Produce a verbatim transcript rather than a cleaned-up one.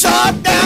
shot down.